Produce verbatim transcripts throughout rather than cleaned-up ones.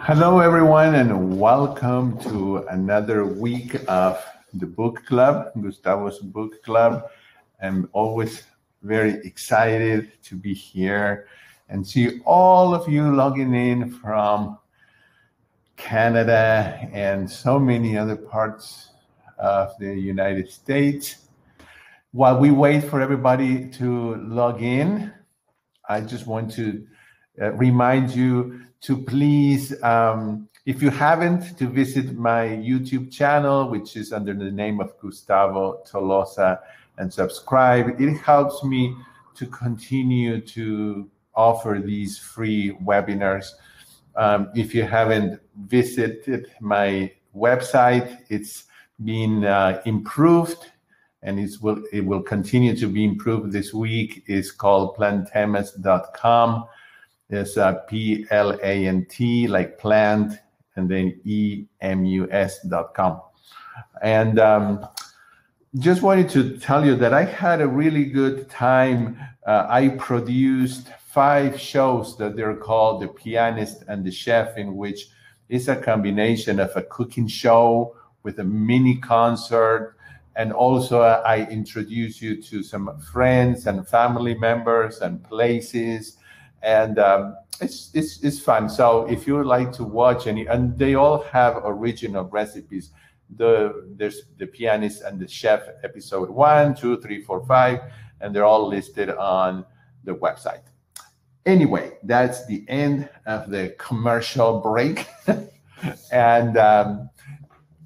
Hello, everyone, and welcome to another week of the book club, Gustavo's book club. I'm always very excited to be here and see all of you logging in from Canada and so many other parts of the United States. While we wait for everybody to log in, I just want to uh, remind you to please, um, if you haven't, to visit my YouTube channel, which is under the name of Gustavo Tolosa, and subscribe. It helps me to continue to offer these free webinars. Um, if you haven't visited my website, it's been uh, improved, and it's will, it will continue to be improved this week. It's called Plantemus dot com. There's a P L A N T, like plant, and then E M U S dot com. And um, just wanted to tell you that I had a really good time. Uh, I produced five shows that they're called The Pianist and The Chef, in which it's a combination of a cooking show with a mini concert. And also uh, I introduce you to some friends and family members and places. And um, it's, it's it's fun. So if you would like to watch any, and they all have original recipes. The there's The Pianist and The Chef episode one, two, three, four, five, and they're all listed on the website. Anyway, that's the end of the commercial break, and um,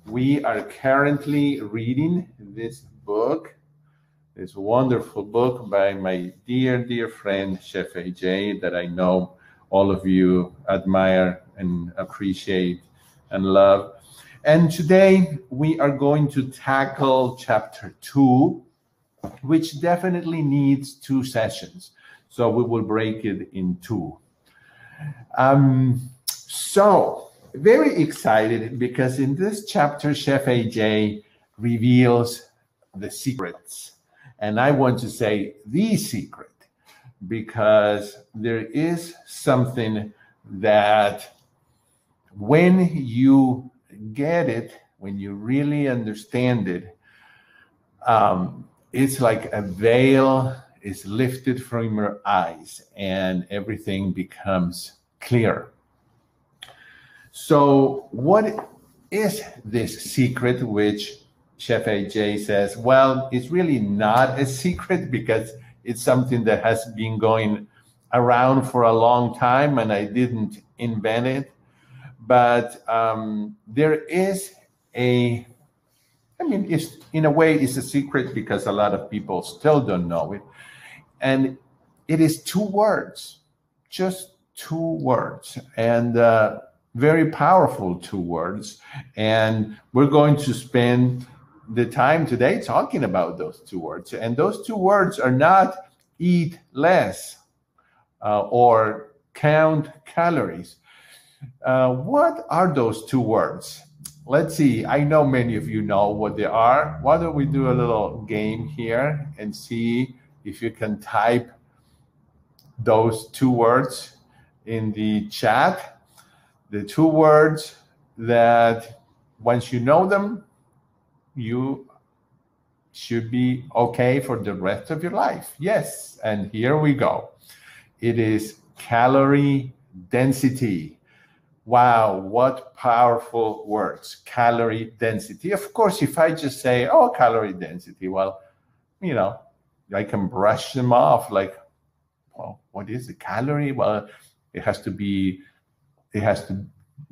we are currently reading this book. This wonderful book by my dear, dear friend, Chef A J, that I know all of you admire and appreciate and love. And today we are going to tackle chapter two, which definitely needs two sessions. So we will break it in two. Um, so very excited, because in this chapter, Chef A J reveals the secrets. And I want to say the secret, because there is something that when you get it, when you really understand it, um, it's like a veil is lifted from your eyes and everything becomes clear. So what is this secret, which Chef A J says, well, it's really not a secret, because it's something that has been going around for a long time and I didn't invent it. But um, there is a, I mean, it's, in a way, it's a secret because a lot of people still don't know it. And it is two words, just two words. And uh, very powerful two words. And we're going to spend the time today talking about those two words. And those two words are not eat less uh, or count calories. Uh, what are those two words? Let's see. I know many of you know what they are. Why don't we do a little game here and see if you can type those two words in the chat. The two words that once you know them, you should be okay for the rest of your life. Yes, and here we go. It is calorie density. Wow, what powerful words, calorie density. Of course, if I just say, oh, calorie density, well, you know, I can brush them off like, well, what is a calorie? Well, it has to be, it has to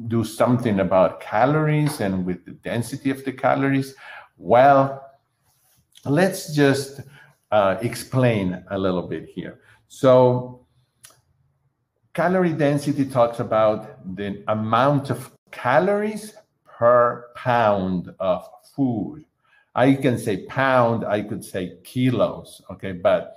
do something about calories and with the density of the calories. Well, let's just uh, explain a little bit here. So calorie density talks about the amount of calories per pound of food. I can say pound, I could say kilos, okay? But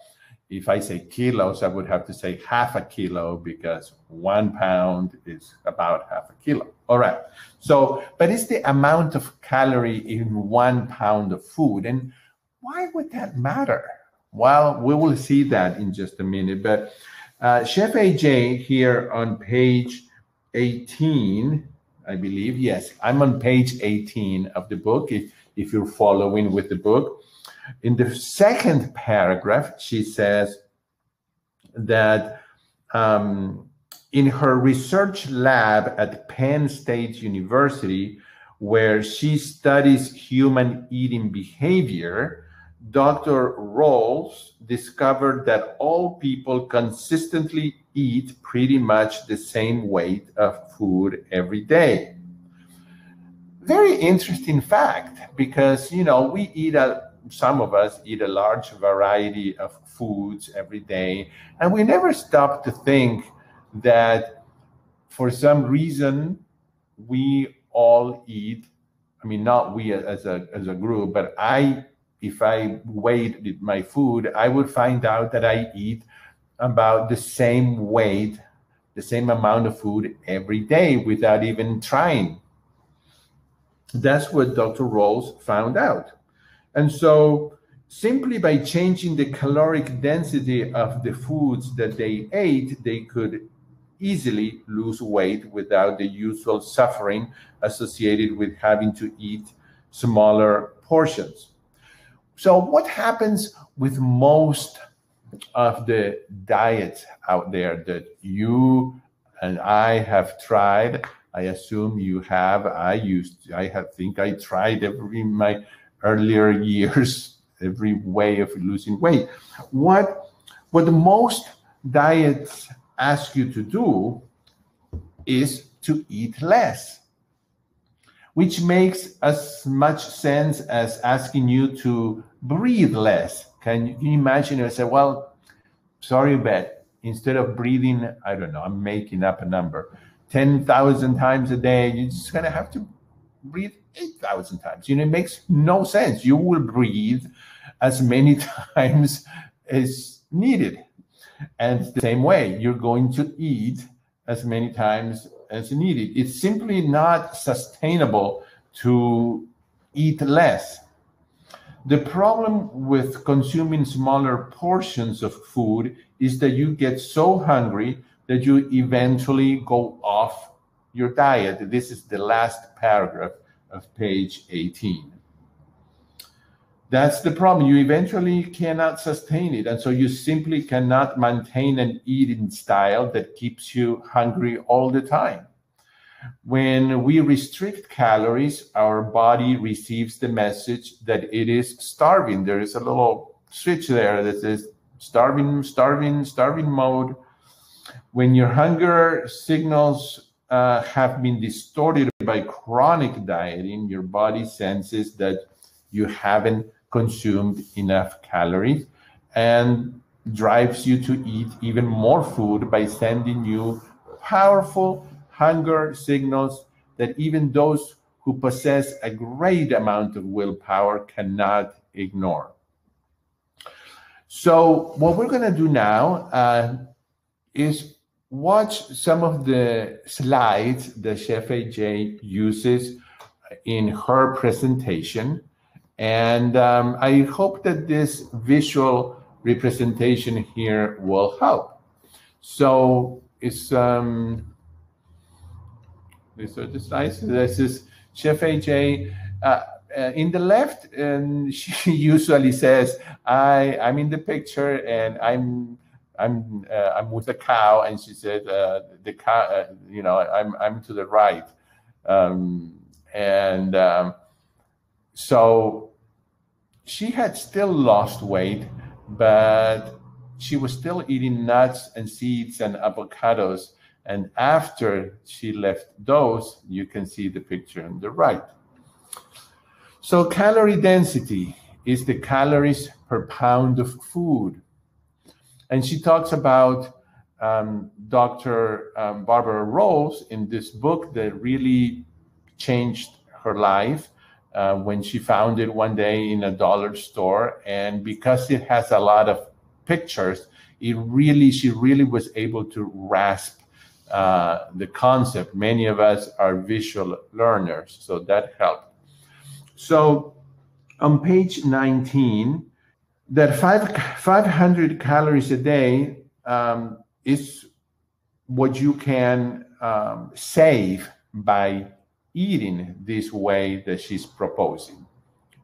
if I say kilos, I would have to say half a kilo, because one pound is about half a kilo. All right. So, but it's the amount of calorie in one pound of food. And why would that matter? Well, we will see that in just a minute. But uh, Chef A J here on page eighteen, I believe. Yes, I'm on page eighteen of the book, if, if you're following with the book. In the second paragraph, she says that um, in her research lab at Penn State University, where she studies human eating behavior, Doctor Rolls discovered that all people consistently eat pretty much the same weight of food every day. Very interesting fact, because, you know, we eat a, some of us eat a large variety of foods every day, and we never stop to think that for some reason we all eat, I mean, not we as a, as a group, but I, if I weighed my food, I would find out that I eat about the same weight, the same amount of food every day without even trying. That's what Doctor Rolls found out. And so simply by changing the caloric density of the foods that they ate, they could easily lose weight without the usual suffering associated with having to eat smaller portions. So what happens with most of the diets out there that you and I have tried? I assume you have. I used, I have, think I tried every in my earlier years, every way of losing weight. What, what the most diets ask you to do is to eat less, which makes as much sense as asking you to breathe less. Can you imagine if I said, well, sorry, Bet, instead of breathing, I don't know, I'm making up a number, ten thousand times a day, you're just going to have to breathe eight thousand times. You know, it makes no sense. You will breathe as many times as needed. And the same way, you're going to eat as many times as needed. It's simply not sustainable to eat less. The problem with consuming smaller portions of food is that you get so hungry that you eventually go off your diet. This is the last paragraph of page eighteen. That's the problem. You eventually cannot sustain it. And so you simply cannot maintain an eating style that keeps you hungry all the time. When we restrict calories, our body receives the message that it is starving. There is a little switch there that says starving, starving, starving mode. When your hunger signals uh, have been distorted by chronic dieting, your body senses that you haven't consumed enough calories and drives you to eat even more food by sending you powerful hunger signals that even those who possess a great amount of willpower cannot ignore. So what we're going to do now uh, is watch some of the slides that Chef A J uses in her presentation. And um, I hope that this visual representation here will help. So it's... Um, So this, nice. This is Chef A J. Uh, uh, in the left, and she usually says, I, I'm in the picture and I'm I'm uh, I'm with a cow, and she said uh, the cow. Uh, you know, I'm I'm to the right, um, and um, so she had still lost weight, but she was still eating nuts and seeds and avocados. And after she left those, you can see the picture on the right. So calorie density is the calories per pound of food. And she talks about um, Doctor Um, Barbara Rolls in this book that really changed her life uh, when she found it one day in a dollar store. And because it has a lot of pictures, it really, she really was able to grasp Uh, the concept. Many of us are visual learners, so that helped. So on page nineteen, that five, five hundred calories a day um, is what you can um, safe by eating this way that she's proposing,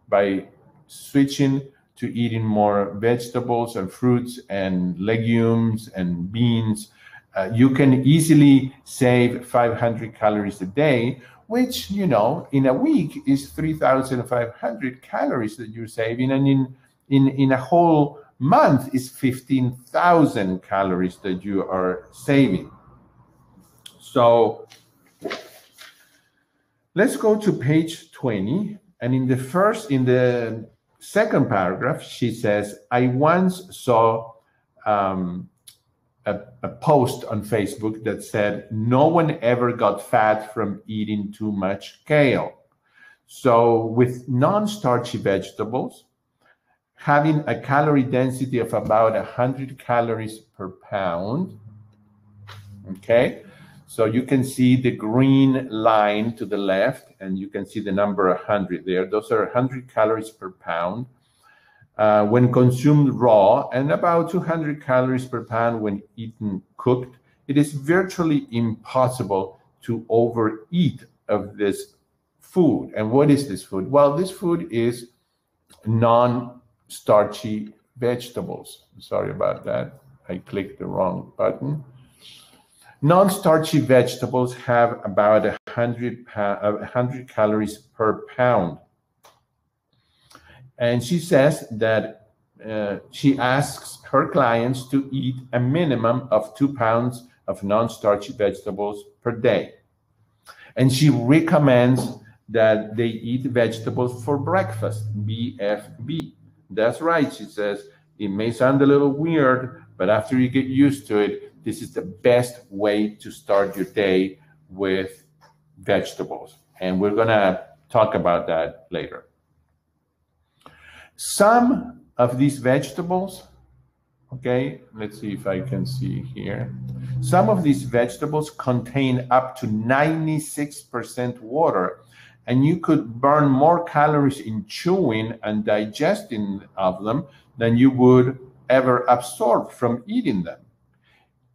by switching to eating more vegetables and fruits and legumes and beans. Uh, you can easily save five hundred calories a day, which, you know, in a week is three thousand five hundred calories that you're saving. And in, in, in a whole month is fifteen thousand calories that you are saving. So let's go to page twenty. And in the first, in the second paragraph, she says, I once saw um, A, a post on Facebook that said, no one ever got fat from eating too much kale. So with non-starchy vegetables, having a calorie density of about one hundred calories per pound, okay? So you can see the green line to the left, and you can see the number one hundred there. Those are one hundred calories per pound. Uh, when consumed raw, and about two hundred calories per pound when eaten cooked, it is virtually impossible to overeat of this food. And what is this food? Well, this food is non-starchy vegetables. Sorry about that. I clicked the wrong button. Non-starchy vegetables have about one hundred, one hundred calories per pound. And she says that uh, she asks her clients to eat a minimum of two pounds of non-starchy vegetables per day. And she recommends that they eat vegetables for breakfast, B F B. That's right, she says. It may sound a little weird, but after you get used to it, this is the best way to start your day with vegetables. And we're gonna talk about that later. Some of these vegetables, okay, let's see if I can see here. Some of these vegetables contain up to ninety-six percent water, and you could burn more calories in chewing and digesting of them than you would ever absorb from eating them.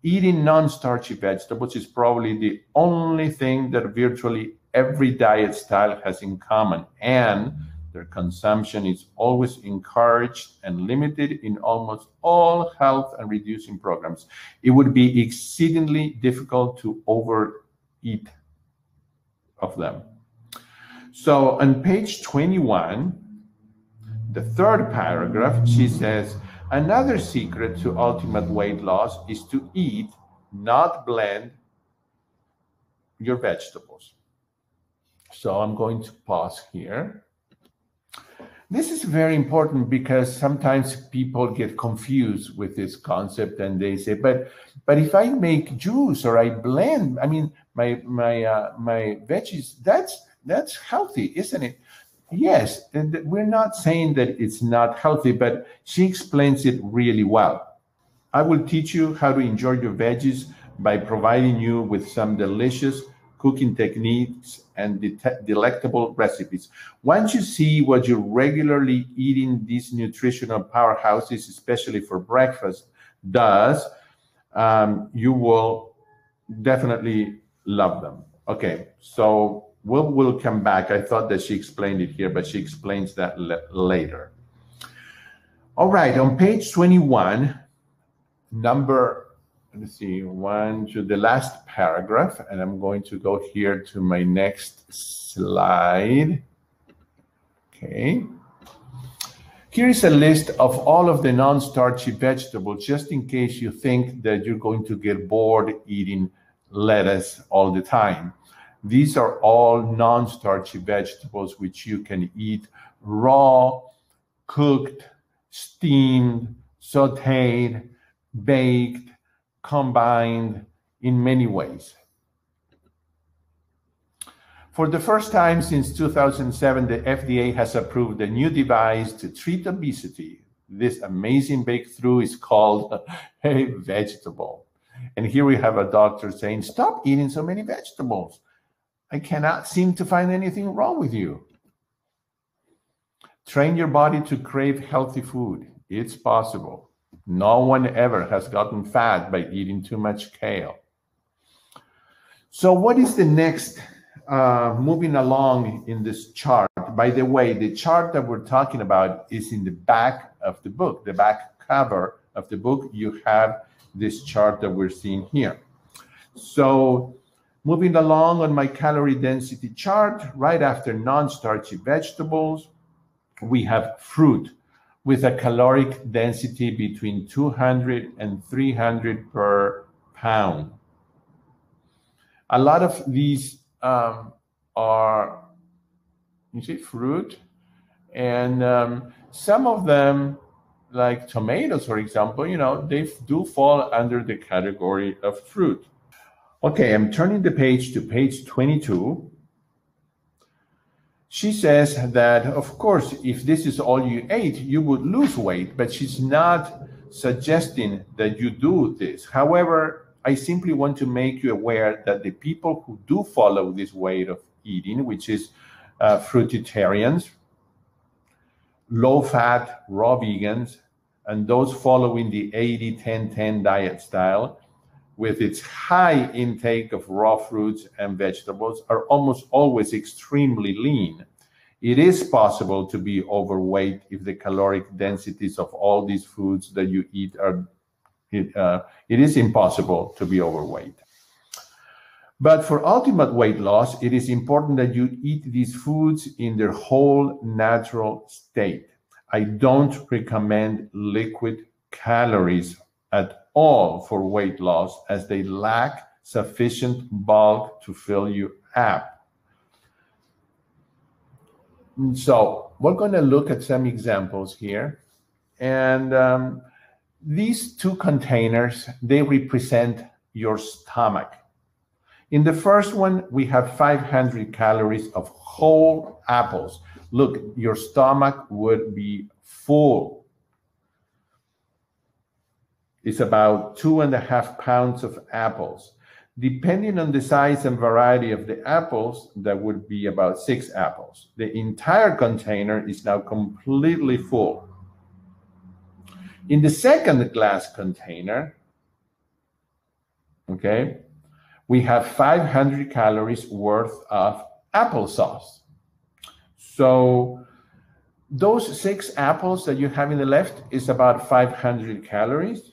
Eating non-starchy vegetables is probably the only thing that virtually every diet style has in common, and their consumption is always encouraged and limited in almost all health and reducing programs. It would be exceedingly difficult to overeat of them. So on page twenty-one, the third paragraph, she says, another secret to ultimate weight loss is to eat, not blend, your vegetables. So I'm going to pause here. This is very important because sometimes people get confused with this concept and they say, but but if I make juice or I blend, I mean, my my uh, my veggies, that's that's healthy, isn't it? Yes, and we're not saying that it's not healthy, but she explains it really well. I will teach you how to enjoy your veggies by providing you with some delicious cooking techniques and delectable recipes. Once you see what you're regularly eating, these nutritional powerhouses, especially for breakfast, does, um, you will definitely love them. Okay, so we'll, we'll come back. I thought that she explained it here, but she explains that later. All right, on page twenty-one, number Let's see, one to the last paragraph, and I'm going to go here to my next slide. Okay. Here is a list of all of the non-starchy vegetables, just in case you think that you're going to get bored eating lettuce all the time. These are all non-starchy vegetables which you can eat raw, cooked, steamed, sauteed, baked, combined in many ways. For the first time since two thousand seven, the F D A has approved a new device to treat obesity. This amazing breakthrough is called a vegetable. And here we have a doctor saying, stop eating so many vegetables. I cannot seem to find anything wrong with you. Train your body to crave healthy food. It's possible. No one ever has gotten fat by eating too much kale. So what is the next, uh, moving along in this chart? By the way, the chart that we're talking about is in the back of the book, the back cover of the book. You have this chart that we're seeing here. So moving along on my calorie density chart, right after non-starchy vegetables, we have fruit with a caloric density between two hundred and three hundred per pound. A lot of these um, are, you see, fruit, and um, some of them, like tomatoes, for example, you know, they do fall under the category of fruit. Okay, I'm turning the page to page twenty-two. She says that, of course, if this is all you ate, you would lose weight, but she's not suggesting that you do this. However, I simply want to make you aware that the people who do follow this way of eating, which is uh, fruitarians, low-fat, raw vegans, and those following the eighty ten ten diet style, with its high intake of raw fruits and vegetables, are almost always extremely lean. It is possible to be overweight if the caloric densities of all these foods that you eat are, it, uh, it is impossible to be overweight. But for ultimate weight loss, it is important that you eat these foods in their whole natural state. I don't recommend liquid calories at all for weight loss, as they lack sufficient bulk to fill you up. So we're going to look at some examples here. And um, these two containers, they represent your stomach. In the first one, we have five hundred calories of whole apples. Look, your stomach would be full. It's about two and a half pounds of apples. Depending on the size and variety of the apples, that would be about six apples. The entire container is now completely full. In the second glass container, okay, we have five hundred calories worth of applesauce. So those six apples that you have in the left is about five hundred calories.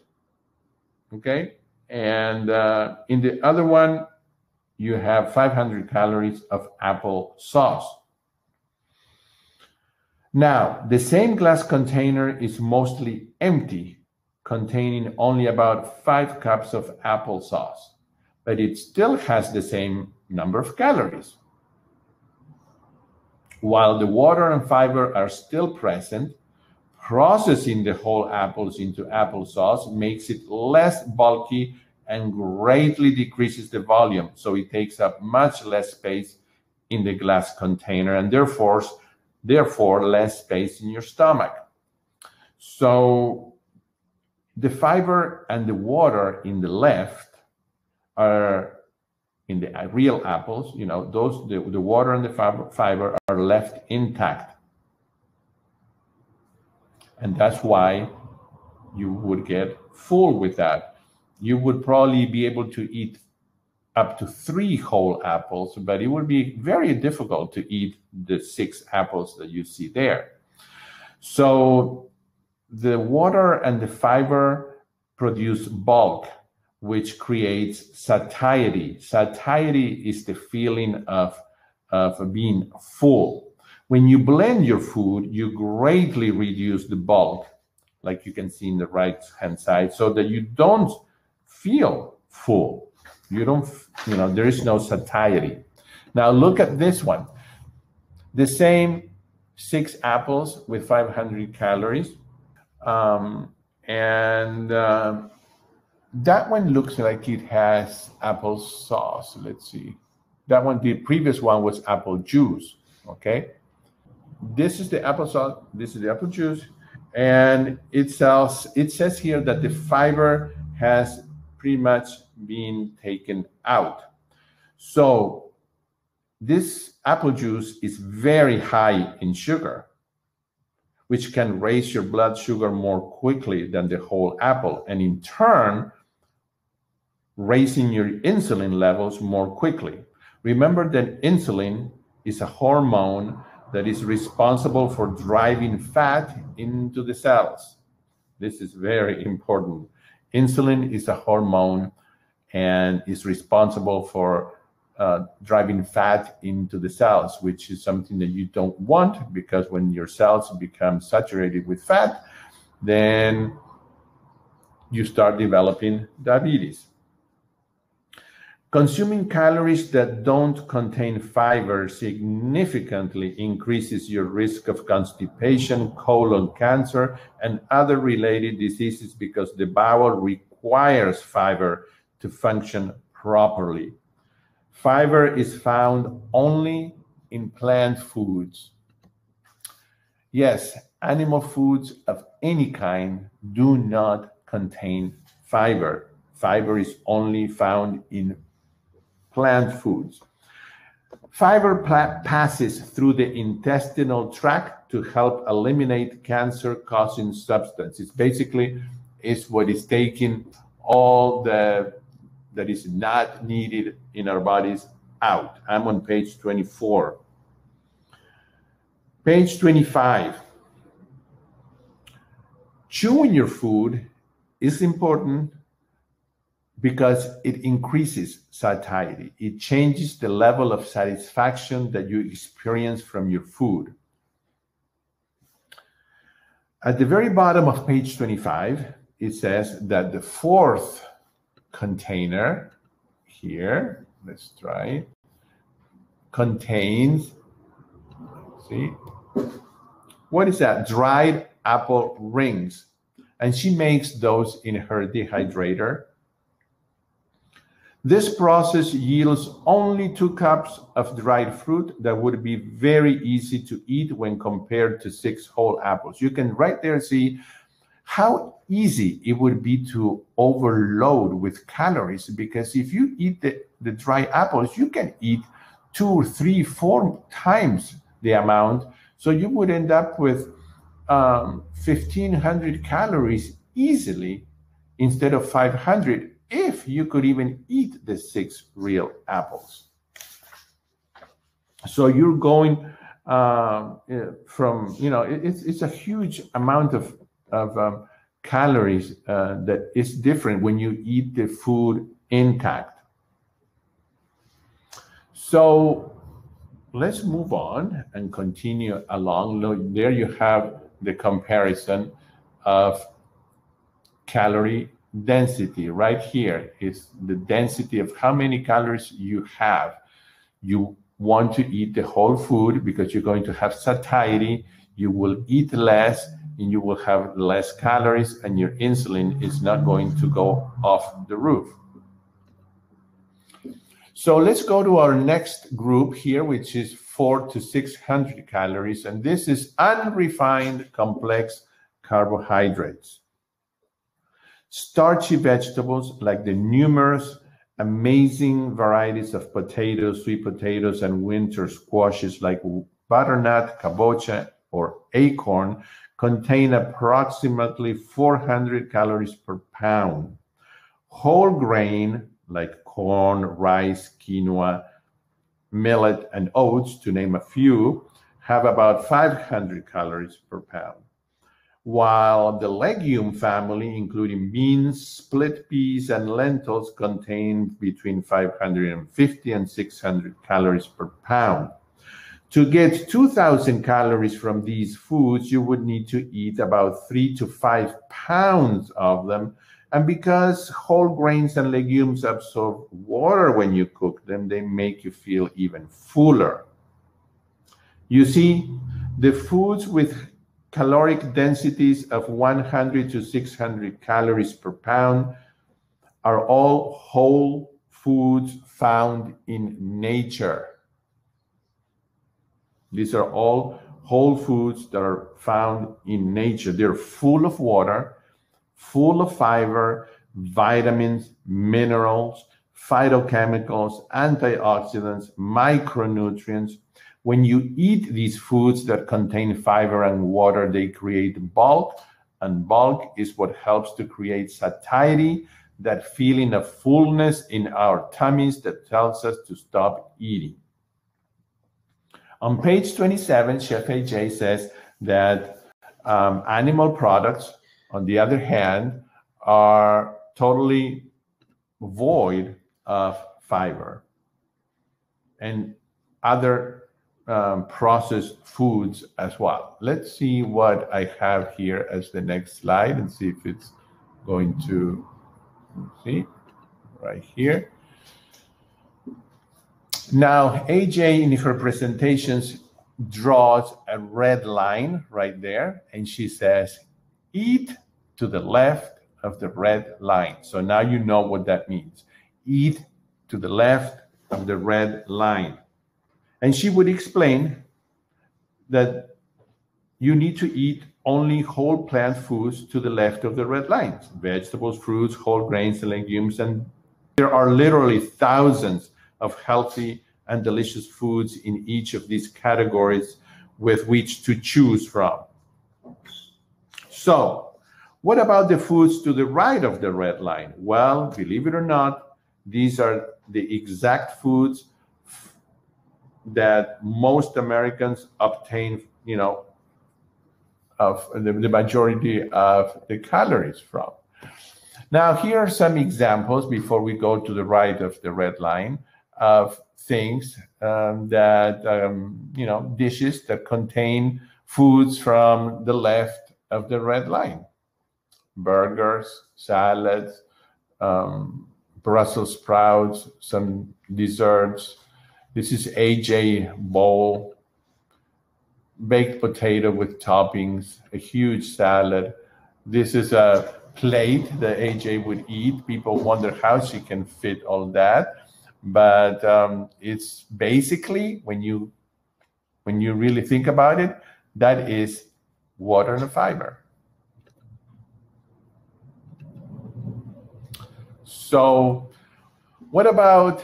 Okay, and uh, in the other one, you have five hundred calories of apple sauce. Now, the same glass container is mostly empty, containing only about five cups of apple sauce, but it still has the same number of calories. While the water and fiber are still present, processing the whole apples into applesauce makes it less bulky and greatly decreases the volume, so it takes up much less space in the glass container and therefore, therefore less space in your stomach. So the fiber and the water in the left are in the real apples, you know, those the, the water and the fiber, fiber are left intact. And that's why you would get full with that. You would probably be able to eat up to three whole apples, but it would be very difficult to eat the six apples that you see there. So the water and the fiber produce bulk, which creates satiety. Satiety is the feeling of, of being full. When you blend your food, you greatly reduce the bulk, like you can see in the right-hand side, so that you don't feel full. You don't, you know, there is no satiety. Now look at this one. The same six apples with five hundred calories. Um, and uh, that one looks like it has apple sauce. Let's see. That one, the previous one was apple juice, okay? This is the applesauce, this is the apple juice, and it sells, it says here that the fiber has pretty much been taken out. So this apple juice is very high in sugar, which can raise your blood sugar more quickly than the whole apple, and in turn raising your insulin levels more quickly. Remember that insulin is a hormone that is responsible for driving fat into the cells. This is very important. Insulin is a hormone and is responsible for uh, driving fat into the cells, which is something that you don't want, because when your cells become saturated with fat, then you start developing diabetes. Consuming calories that don't contain fiber significantly increases your risk of constipation, colon cancer, and other related diseases, because the bowel requires fiber to function properly. Fiber is found only in plant foods. Yes, animal foods of any kind do not contain fiber. Fiber is only found in plant foods. Fiber passes through the intestinal tract to help eliminate cancer-causing substances. Basically, it's what is taking all the that is not needed in our bodies out. I'm on page twenty-four. Page twenty-five. Chewing your food is important, because it increases satiety. It changes the level of satisfaction that you experience from your food. At the very bottom of page twenty-five, it says that the fourth container here, let's try, contains, see, what is that? Dried apple rings. And she makes those in her dehydrator. This process yields only two cups of dried fruit that would be very easy to eat when compared to six whole apples. You can right there see how easy it would be to overload with calories, because if you eat the, the dry apples, you can eat two, three, four times the amount. So you would end up with um, fifteen hundred calories easily instead of five hundred. If you could even eat the six real apples. So you're going uh, from, you know, it's, it's a huge amount of, of um, calories uh, that is different when you eat the food intact. So let's move on and continue along. There you have the comparison of calorie density. Right here is the density of how many calories you have. You want to eat the whole food because you're going to have satiety. You will eat less and you will have less calories, and your insulin is not going to go off the roof. So let's go to our next group here, which is four to six hundred calories, and this is unrefined complex carbohydrates. Starchy vegetables like the numerous amazing varieties of potatoes, sweet potatoes, and winter squashes like butternut, kabocha, or acorn contain approximately four hundred calories per pound. Whole grain like corn, rice, quinoa, millet, and oats, to name a few, have about five hundred calories per pound, while the legume family, including beans, split peas, and lentils, contain between five hundred fifty and six hundred calories per pound. To get two thousand calories from these foods, you would need to eat about three to five pounds of them. And because whole grains and legumes absorb water when you cook them, they make you feel even fuller. You see, the foods with caloric densities of one hundred to six hundred calories per pound are all whole foods found in nature. These are all whole foods that are found in nature. They're full of water, full of fiber, vitamins, minerals, phytochemicals, antioxidants, micronutrients. When you eat these foods that contain fiber and water, they create bulk, and bulk is what helps to create satiety that feeling of fullness in our tummies that tells us to stop eating. On page twenty-seven, Chef A J says that um, animal products, on the other hand, are totally void of fiber, and other um, processed foods as well. Let's see what I have here as the next slide and see if it's going to, see, right here. Now, A J in her presentations draws a red line right there, and she says, eat to the left of the red line. So now you know what that means. Eat to the left of the red line. And she would explain that you need to eat only whole plant foods to the left of the red lines, vegetables, fruits, whole grains, and legumes. And there are literally thousands of healthy and delicious foods in each of these categories with which to choose from. So, what about the foods to the right of the red line? Well, believe it or not, these are the exact foods that most Americans obtain, you know, of the, the majority of the calories from. Now, here are some examples before we go to the right of the red line of things um, that, um, you know, dishes that contain foods from the left of the red line. Burgers, salads, um, Brussels sprouts, some desserts. This is A J bowl, baked potato with toppings, a huge salad. This is a plate that A J would eat. People wonder how she can fit all that, but um, it's basically, when you when you really think about it, that is water and fiber. So what about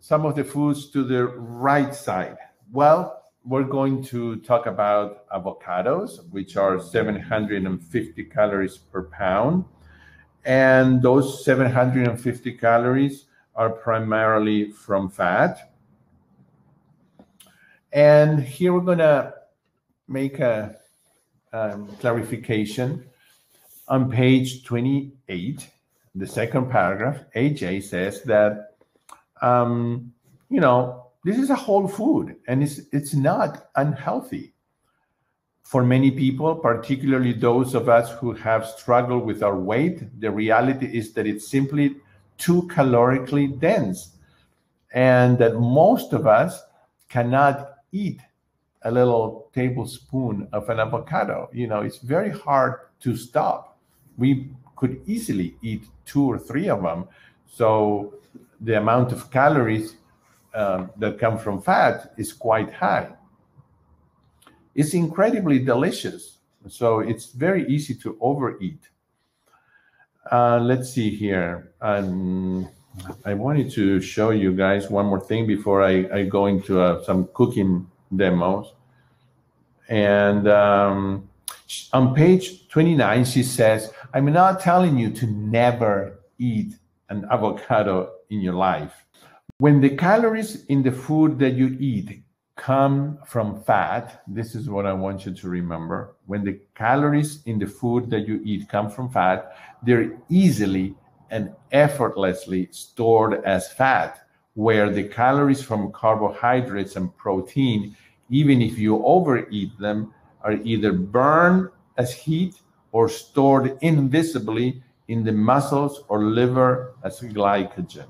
some of the foods to the right side? Well, we're going to talk about avocados, which are seven hundred fifty calories per pound. And those seven hundred fifty calories are primarily from fat. And here we're going to make a, a clarification. On page twenty-eight, the second paragraph, A J says that, um, you know, this is a whole food and it's, it's not unhealthy. For many people, particularly those of us who have struggled with our weight, the reality is that it's simply too calorically dense and that most of us cannot eat a little tablespoon of an avocado. You know, it's very hard to stop. We could easily eat two or three of them. So the amount of calories um, that come from fat is quite high. It's incredibly delicious. So it's very easy to overeat. Uh, let's see here. Um, I wanted to show you guys one more thing before I, I go into uh, some cooking demos. And um, on page twenty-nine, she says, I'm not telling you to never eat an avocado in your life. When the calories in the food that you eat come from fat, this is what I want you to remember. When the calories in the food that you eat come from fat, they're easily and effortlessly stored as fat, where the calories from carbohydrates and protein, even if you overeat them, are either burned as heat or stored invisibly in the muscles or liver as glycogen.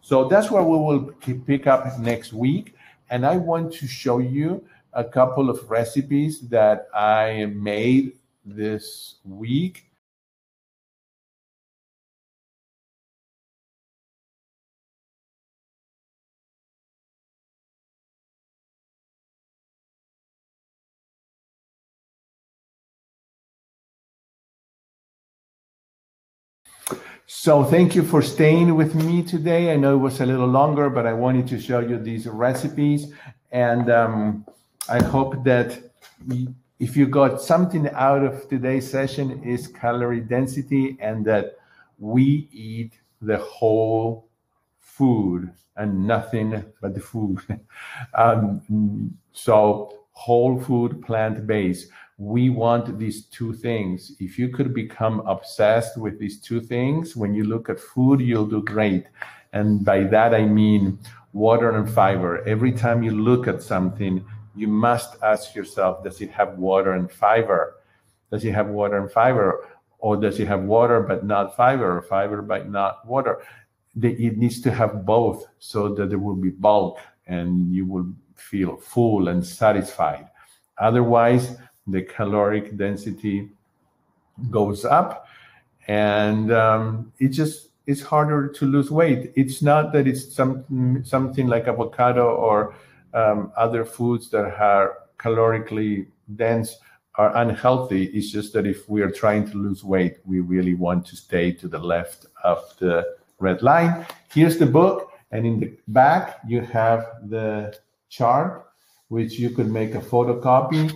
So that's where we will pick up next week. And I want to show you a couple of recipes that I made this week. So thank you for staying with me today. I know it was a little longer, but I wanted to show you these recipes. And um, I hope that if you got something out of today's session, is calorie density, and that we eat the whole food and nothing but the food. um, so whole food, plant-based. We want these two things. If you could become obsessed with these two things, when you look at food, you'll do great. And by that, I mean water and fiber. Every time you look at something, you must ask yourself, does it have water and fiber? Does it have water and fiber? Or does it have water but not fiber, or fiber but not water? It needs to have both so that there will be bulk and you will feel full and satisfied. Otherwise, the caloric density goes up, and um, it just it's harder to lose weight. It's not that it's some, something like avocado or um, other foods that are calorically dense are unhealthy. It's just that if we are trying to lose weight, we really want to stay to the left of the red line. Here's the book, and in the back you have the chart, which you could make a photocopy.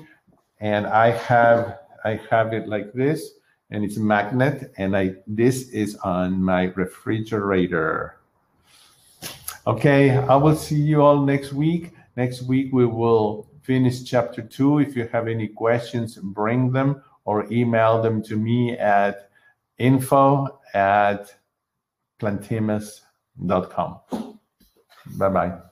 And I have I have it like this, and it's a magnet, and I this is on my refrigerator. Okay, I will see you all next week. Next week we will finish chapter two. If you have any questions, bring them or email them to me at info at plantemus dot com. Bye-bye.